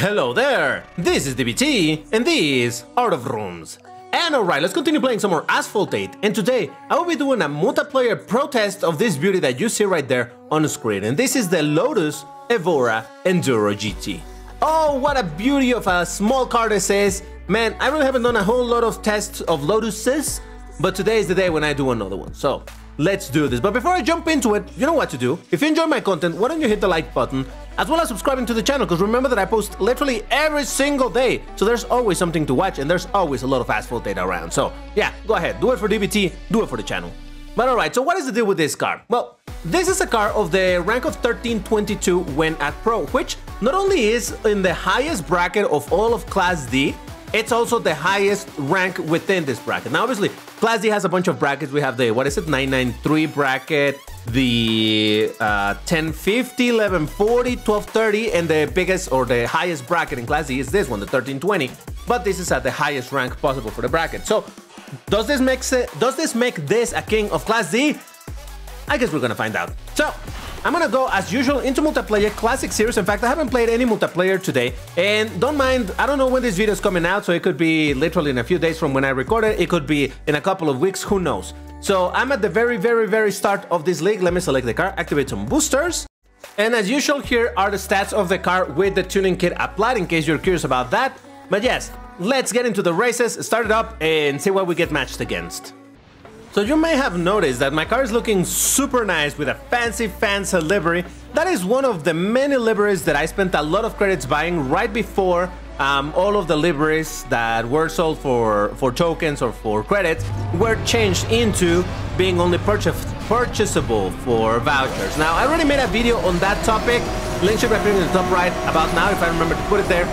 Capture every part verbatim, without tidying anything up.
Hello there, this is D B T, and these are the Rooms. And alright, let's continue playing some more Asphalt eight, and today I will be doing a multiplayer protest of this beauty that you see right there on the screen, and this is the Lotus Evora Enduro G T. Oh, what a beauty of a small car this is. Man, I really haven't done a whole lot of tests of Lotuses, but today is the day when I do another one, so let's do this. But before I jump into it, you know what to do. If you enjoy my content, why don't you hit the like button, as well as subscribing to the channel, because remember that I post literally every single day, so there's always something to watch, and there's always a lot of Asphalt eight around. So yeah, go ahead, do it for D B T, do it for the channel. But alright, so what is the deal with this car? Well, this is a car of the rank of thirteen twenty-two when at Pro, which not only is in the highest bracket of all of Class D, it's also the highest rank within this bracket. Now, obviously, Class D has a bunch of brackets. We have the, what is it, nine ninety-three bracket, the uh, ten fifty, eleven forty, twelve thirty, and the biggest or the highest bracket in Class D is this one, the thirteen twenty. But this is at the highest rank possible for the bracket. So, does this make se- does this make this a king of Class D? I guess we're gonna find out. So, I'm gonna go, as usual, into multiplayer classic series. In fact, I haven't played any multiplayer today. And don't mind, I don't know when this video is coming out, so it could be literally in a few days from when I record it. It could be in a couple of weeks, who knows. So I'm at the very, very, very start of this league. Let me select the car, activate some boosters. And as usual, here are the stats of the car with the tuning kit applied, in case you're curious about that. But yes, let's get into the races, start it up, and see what we get matched against. So you may have noticed that my car is looking super nice with a fancy, fancy livery. That is one of the many liveries that I spent a lot of credits buying right before um, all of the liveries that were sold for, for tokens or for credits were changed into being only purchased, purchasable for vouchers. Now, I already made a video on that topic. Link should be appearing in the top right about now if I remember to put it there.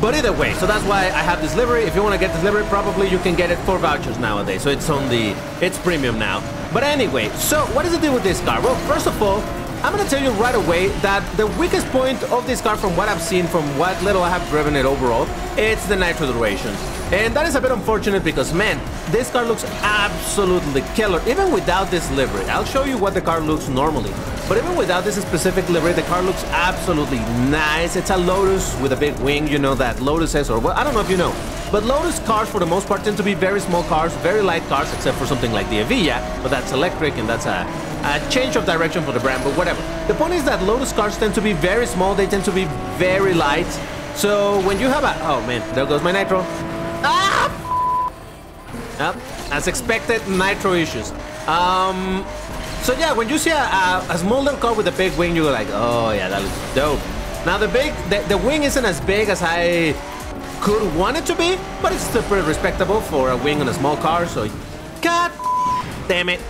But either way, so that's why I have this livery. If you want to get this livery, probably you can get it for vouchers nowadays. So it's on the, it's premium now. But anyway, so what is the deal with this car? Well, first of all, I'm going to tell you right away that the weakest point of this car, from what I've seen, from what little I have driven it overall, it's the nitro duration. And that is a bit unfortunate because, man, this car looks absolutely killer, even without this livery. I'll show you what the car looks normally. But even without this specific livery, the car looks absolutely nice. It's a Lotus with a big wing, you know that Lotus is, or well, I don't know if you know. But Lotus cars, for the most part, tend to be very small cars, very light cars, except for something like the Evija, but that's electric and that's a, a change of direction for the brand, but whatever. The point is that Lotus cars tend to be very small, they tend to be very light. So when you have a, oh man, there goes my nitro. Ah, oh, as expected, nitro issues. Um, so yeah, when you see a, a, a small little car with a big wing, you're like, oh yeah, that looks dope. Now the big, the, the wing isn't as big as I could want it to be, but it's still pretty respectable for a wing on a small car. So, god damn it!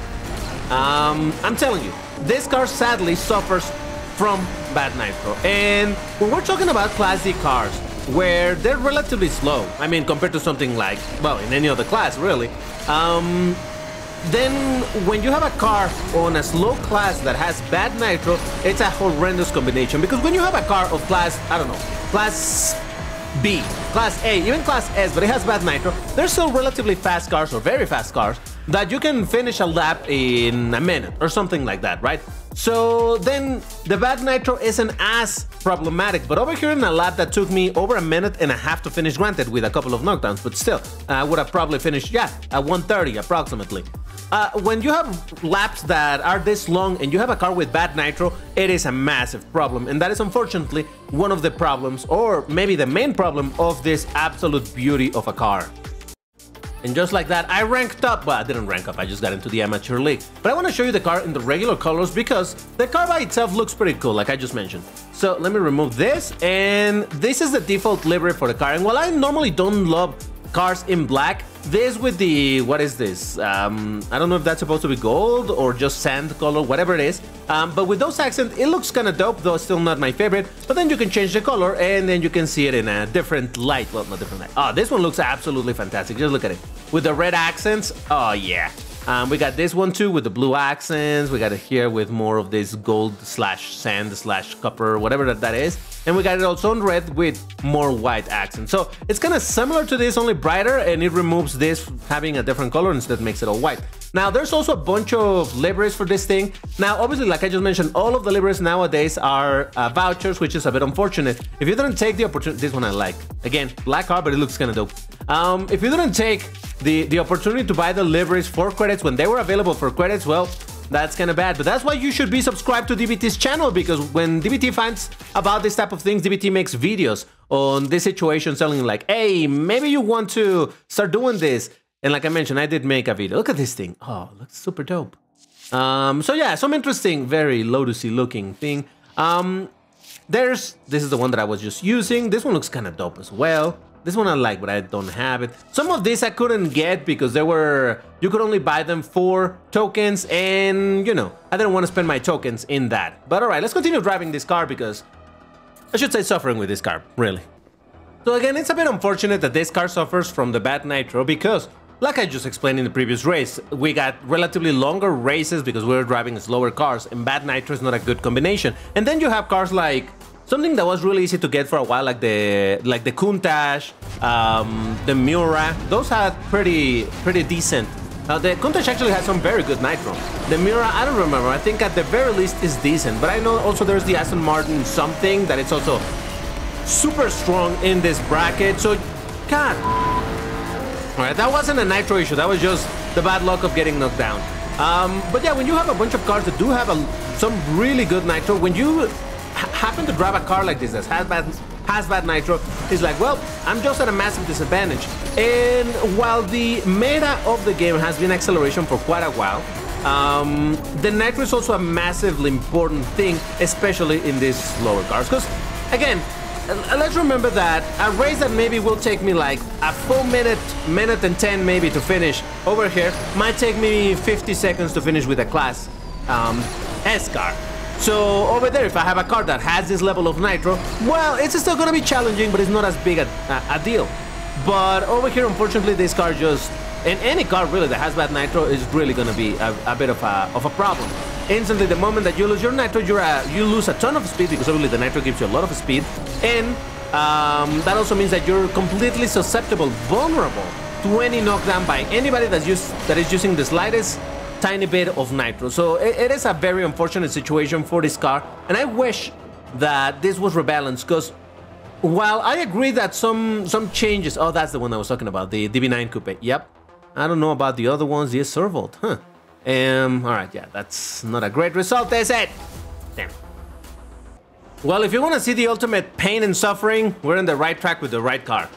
Um, I'm telling you, this car sadly suffers from bad nitro. And when we're talking about Class D cars, where they're relatively slow, I mean, compared to something like, well, in any other class, really, um, then when you have a car on a slow class that has bad nitro, it's a horrendous combination, because when you have a car of class, I don't know, Class B, Class A, even Class S, but it has bad nitro, there's still relatively fast cars, or very fast cars, that you can finish a lap in a minute, or something like that, right? So then the bad nitro isn't as problematic, but over here in a lap that took me over a minute and a half to finish, granted with a couple of knockdowns, but still, I would have probably finished, yeah, at one thirty approximately. Uh, when you have laps that are this long and you have a car with bad nitro, it is a massive problem, and that is unfortunately one of the problems, or maybe the main problem, of this absolute beauty of a car. And just like that, I ranked up. Well, I didn't rank up, I just got into the amateur league. But I want to show you the car in the regular colors because the car by itself looks pretty cool, like I just mentioned. So let me remove this, and this is the default livery for the car. And while I normally don't love cars in black, this with the, what is this? Um, I don't know if that's supposed to be gold or just sand color, whatever it is. Um, but with those accents, it looks kind of dope, though still not my favorite. But then you can change the color and then you can see it in a different light. Well, not different light. Oh, this one looks absolutely fantastic. Just look at it. With the red accents, oh yeah. Um, we got this one too with the blue accents. We got it here with more of this gold slash sand slash copper, whatever that, that is. And we got it also in red with more white accents. So it's kind of similar to this, only brighter, and it removes this having a different color instead, makes it all white. Now, there's also a bunch of liveries for this thing. Now, obviously, like I just mentioned, all of the liveries nowadays are uh, vouchers, which is a bit unfortunate. If you didn't take the opportunity, this one I like. Again, black car, but it looks kind of dope. Um, if you didn't take the, the opportunity to buy the liveries for credits when they were available for credits, well, that's kind of bad. But that's why you should be subscribed to D B T's channel, because when D B T finds about this type of things, D B T makes videos on this situation telling like, hey, maybe you want to start doing this. And like I mentioned, I did make a video. Look at this thing. Oh, looks super dope. Um, so yeah, some interesting, very Lotusy looking thing. Um, there's, this is the one that I was just using. This one looks kind of dope as well. This one I like, but I don't have it. Some of these I couldn't get because they were, you could only buy them for tokens, and you know, I didn't want to spend my tokens in that. But all right, let's continue driving this car, because I should say suffering with this car, really. So again, it's a bit unfortunate that this car suffers from the bad nitro because, like I just explained in the previous race, we got relatively longer races because we were driving slower cars, and bad nitro is not a good combination. And then you have cars like something that was really easy to get for a while, like the like the Countach, um, the Miura. Those had pretty pretty decent. Uh, the Countach actually had some very good nitro. The Miura, I don't remember. I think at the very least is decent. But I know also there's the Aston Martin something that it's also super strong in this bracket. So, God. Alright, that wasn't a nitro issue, that was just the bad luck of getting knocked down. Um, but yeah, when you have a bunch of cars that do have a, some really good nitro, when you ha happen to drive a car like this that has bad, has bad nitro, it's like, well, I'm just at a massive disadvantage. And while the meta of the game has been acceleration for quite a while, um, the nitro is also a massively important thing, especially in these slower cars. Because, again, let's remember that a race that maybe will take me like a full minute, minute and ten maybe to finish over here might take me fifty seconds to finish with a class um, S car. So over there, if I have a car that has this level of nitro, well, it's still gonna be challenging, but it's not as big a, a, a deal. But over here, unfortunately, this car just, and any car really that has bad nitro is really gonna be a, a bit of a, of a problem. Instantly, the moment that you lose your nitro, you're a, you lose a ton of speed, because obviously the nitro gives you a lot of speed, and um, that also means that you're completely susceptible, vulnerable to any knockdown by anybody that's used, that is using the slightest tiny bit of nitro. So it, it is a very unfortunate situation for this car, and I wish that this was rebalanced, because while I agree that some some changes, oh, that's the one I was talking about, the D B nine Coupe. Yep, I don't know about the other ones. The Servolt, huh? Um, all right, yeah, that's not a great result, is it? Damn it. Well, if you want to see the ultimate pain and suffering, we're in the right track with the right car.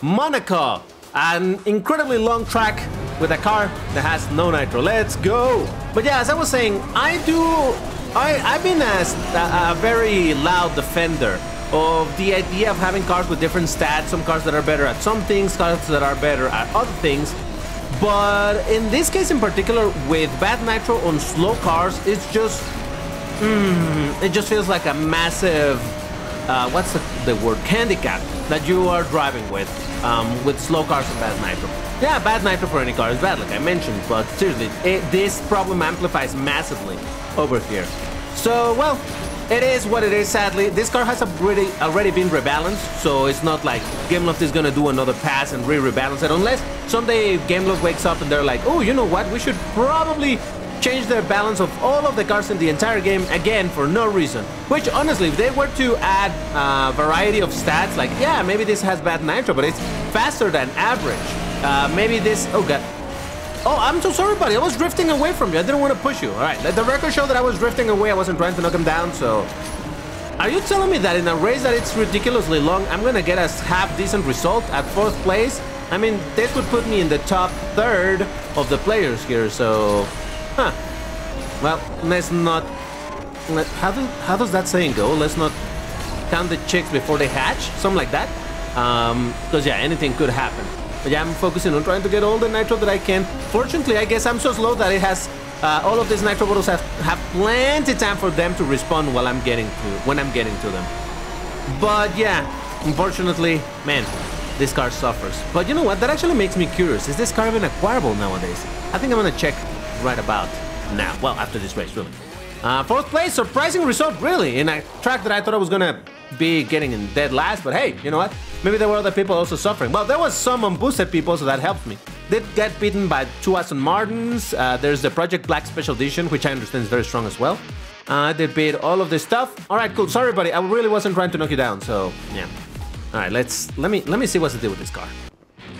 Monaco, an incredibly long track with a car that has no nitro. Let's go. But yeah, as I was saying, I do, I, I've been a, a very loud defender of the idea of having cars with different stats, some cars that are better at some things, cars that are better at other things. But in this case in particular, with bad nitro on slow cars, it's just, mm, it just feels like a massive, uh, what's the, the word, handicap that you are driving with, um, with slow cars and bad nitro. Yeah, bad nitro for any car is bad, like I mentioned, but seriously, it, this problem amplifies massively over here. So, well, it is what it is, sadly. This car has already, already been rebalanced, so it's not like Gameloft is gonna do another pass and re-rebalance it, unless someday Gameloft wakes up and they're like, oh, you know what, we should probably change their balance of all of the cars in the entire game again for no reason. Which, honestly, if they were to add a variety of stats, like, yeah, maybe this has bad nitro, but it's faster than average. Uh, maybe this, oh god. Oh, I'm so sorry, buddy. I was drifting away from you. I didn't want to push you. All right, let the record show that I was drifting away. I wasn't trying to knock him down, so... Are you telling me that in a race that it's ridiculously long, I'm going to get a half-decent result at fourth place? I mean, this would put me in the top third of the players here, so... Huh. Well, let's not... Let... How, do... How does that saying go? Let's not count the chicks before they hatch? Something like that? Um, because, yeah, anything could happen. But yeah, I'm focusing on trying to get all the nitro that I can. Fortunately, I guess I'm so slow that it has uh, all of these nitro bottles have, have plenty time for them to respond while I'm getting to when I'm getting to them. But yeah, unfortunately, man, this car suffers. But you know what? That actually makes me curious. Is this car even acquirable nowadays? I think I'm gonna check right about now. Well, after this race, really. Uh, fourth place, surprising result, really, in a track that I thought I was gonna be getting in dead last, but hey, you know what? Maybe there were other people also suffering. Well, there was some unboosted people, so that helped me. Did get beaten by two Aston Martins. Uh, there's the Project Black Special Edition, which I understand is very strong as well. Uh, they beat all of this stuff. All right, cool. Sorry, buddy. I really wasn't trying to knock you down, so yeah. All right, let's let me let me see what's the deal with this car.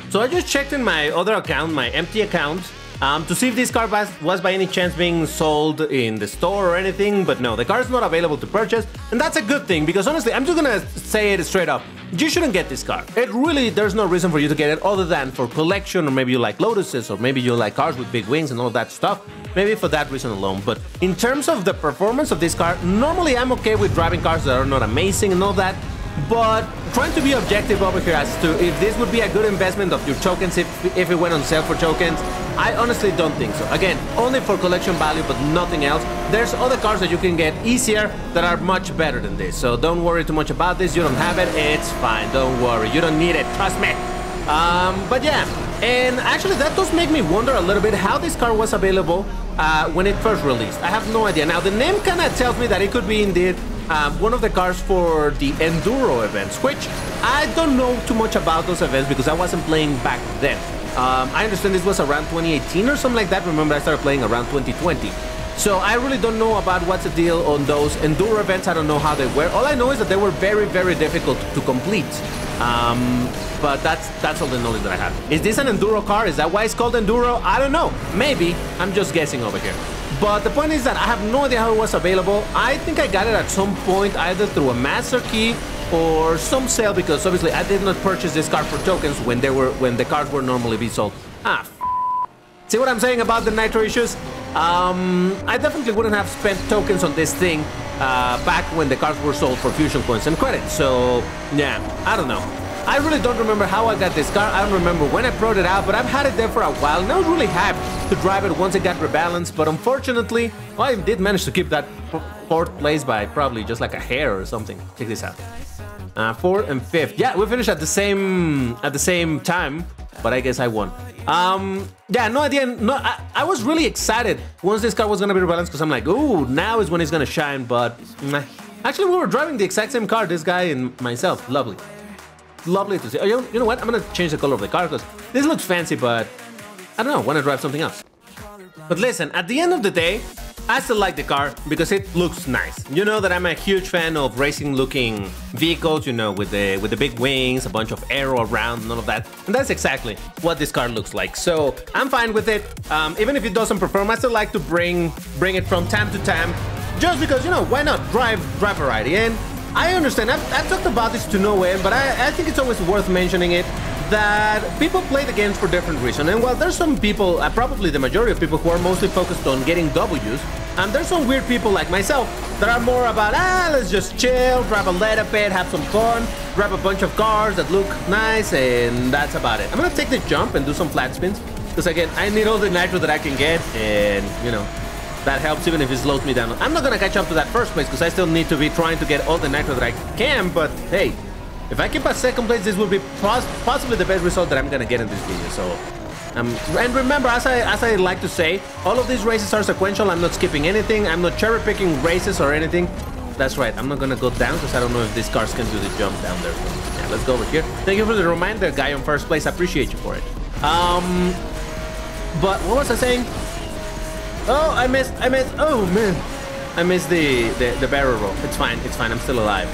So I just checked in my other account, my empty account, um, to see if this car was, was by any chance being sold in the store or anything, but no, the car is not available to purchase, and that's a good thing, because honestly, I'm just gonna say it straight up, you shouldn't get this car. It really, there's no reason for you to get it other than for collection, or maybe you like Lotuses, or maybe you like cars with big wings and all that stuff, maybe for that reason alone. But in terms of the performance of this car, normally I'm okay with driving cars that are not amazing and all that, but trying to be objective over here as to if this would be a good investment of your tokens if, if it went on sale for tokens, I honestly don't think so. Again, only for collection value, but nothing else. There's other cars that you can get easier that are much better than this, so don't worry too much about this. You don't have it, it's fine, don't worry, you don't need it, trust me. Um, but yeah, and actually that does make me wonder a little bit how this car was available uh, when it first released. I have no idea. Now, the name kind of tells me that it could be indeed Um, one of the cars for the Enduro events, which I don't know too much about those events because I wasn't playing back then. Um, I understand this was around twenty eighteen or something like that. Remember, I started playing around twenty twenty. So I really don't know about what's the deal on those Enduro events. I don't know how they were. All I know is that they were very, very difficult to complete. Um, but that's that's all the knowledge that I have. Is this an Enduro car? Is that why it's called Enduro? I don't know. Maybe. I'm just guessing over here. But the point is that I have no idea how it was available. I think I got it at some point, either through a master key or some sale, because obviously I did not purchase this car for tokens when they were when the cars were normally be sold. Ah, f see what I'm saying about the nitro issues? Um, I definitely wouldn't have spent tokens on this thing uh, back when the cars were sold for fusion points and credits. So yeah, I don't know. I really don't remember how I got this car. I don't remember when I brought it out, but I've had it there for a while, and I was really hyped to drive it once it got rebalanced, but unfortunately, well, I did manage to keep that fourth place by probably just like a hair or something. Check this out. Uh, fourth and fifth. Yeah, we finished at the same at the same time, but I guess I won. Um, yeah, no idea. No, I, I was really excited once this car was gonna be rebalanced, because I'm like, ooh, now is when it's gonna shine, but nah. Actually, we were driving the exact same car, this guy and myself. Lovely. Lovely to see. Oh, you know what? I'm gonna change the color of the car because this looks fancy, but I don't know. Want to drive something else? But listen, at the end of the day, I still like the car because it looks nice. You know that I'm a huge fan of racing-looking vehicles. You know, with the with the big wings, a bunch of arrow around, and all of that. And that's exactly what this car looks like. So I'm fine with it. Um, even if it doesn't perform, I still like to bring bring it from time to time, just because, you know, why not drive drive variety in. I understand, I've, I've talked about this to no end, but I, I think it's always worth mentioning it, that people play the games for different reasons. And while there's some people, uh, probably the majority of people, who are mostly focused on getting W's, and there's some weird people like myself that are more about, ah, let's just chill, drive a little bit, have some fun, grab a bunch of cars that look nice, and that's about it. I'm gonna take this jump and do some flat spins, because again, I need all the nitro that I can get, and, you know, that helps even if it slows me down. I'm not gonna catch up to that first place because I still need to be trying to get all the nitro that I can, but hey, if I keep a second place, this will be poss possibly the best result that I'm gonna get in this video, so... Um, and remember, as I, as I like to say, all of these races are sequential. I'm not skipping anything, I'm not cherry-picking races or anything. That's right, I'm not gonna go down because I don't know if these cars can do the jump down there. Yeah, let's go over here. Thank you for the reminder, guy on first place, I appreciate you for it. Um... But what was I saying? Oh, I missed, I missed, oh man. I missed the, the, the barrel roll. It's fine, it's fine, I'm still alive.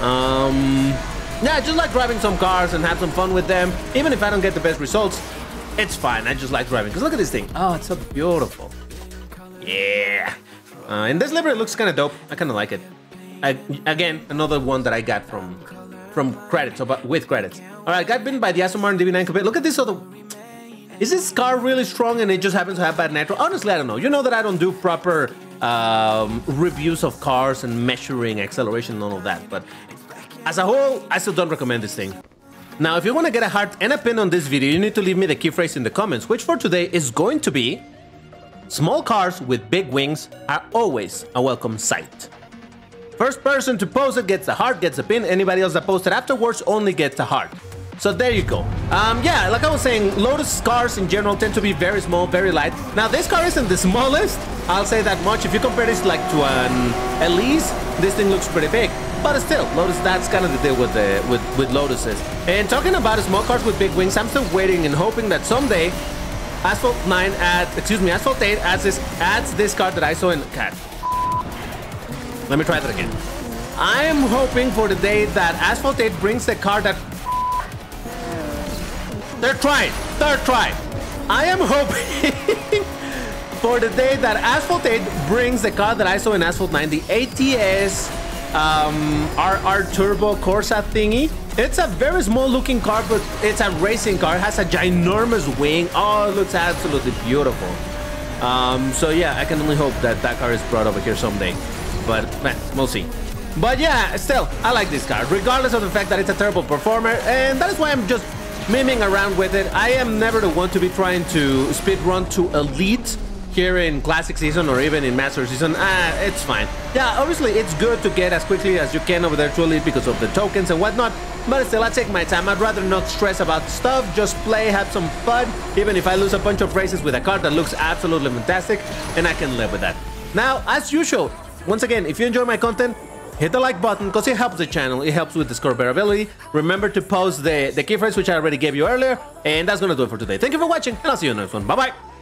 Um, yeah, I just like driving some cars and have some fun with them. Even if I don't get the best results, it's fine, I just like driving. Because look at this thing. Oh, it's so beautiful. Yeah. Uh, and this livery looks kind of dope. I kind of like it. I, again, another one that I got from from credits, or with credits. All right, got bitten by the Aston Martin D B nine Coupe. Look at this other... Is this car really strong and it just happens to have bad nitro? Honestly, I don't know. You know that I don't do proper um, reviews of cars and measuring acceleration and all of that, but as a whole, I still don't recommend this thing. Now, if you want to get a heart and a pin on this video, you need to leave me the key phrase in the comments, which for today is going to be, small cars with big wings are always a welcome sight. First person to post it gets a heart, gets a pin. Anybody else that posted afterwards only gets a heart. So there you go. Um, yeah, like I was saying, Lotus cars in general tend to be very small, very light. Now, this car isn't the smallest, I'll say that much. If you compare this like to an Elise, this thing looks pretty big. But still, Lotus, that's kind of the deal with the with, with Lotuses. And talking about small cars with big wings, I'm still waiting and hoping that someday Asphalt nine adds, excuse me, Asphalt eight adds this, adds this car that I saw in, God, let me try that again. I am hoping for the day that Asphalt eight brings the car that, third try, third try. I am hoping for the day that Asphalt eight brings the car that I saw in Asphalt nine, the A T S um, R R Turbo Corsa thingy. It's a very small looking car, but it's a racing car. It has a ginormous wing. Oh, it looks absolutely beautiful. Um, so yeah, I can only hope that that car is brought over here someday. But man, we'll see. But yeah, still, I like this car, regardless of the fact that it's a turbo performer, and that is why I'm just miming around with it. I am never the one to be trying to speedrun to elite here in classic season or even in master season. Ah, it's fine. Yeah, obviously it's good to get as quickly as you can over there to elite because of the tokens and whatnot, but still, I take my time. I'd rather not stress about stuff, just play, have some fun, even if I lose a bunch of races with a car that looks absolutely fantastic, and I can live with that. Now, as usual, once again, if you enjoy my content, hit the like button because it helps the channel, it helps with the score variability. Remember to post the, the keyframes, which I already gave you earlier, and that's gonna do it for today. Thank you for watching, and I'll see you in the next one. Bye-bye!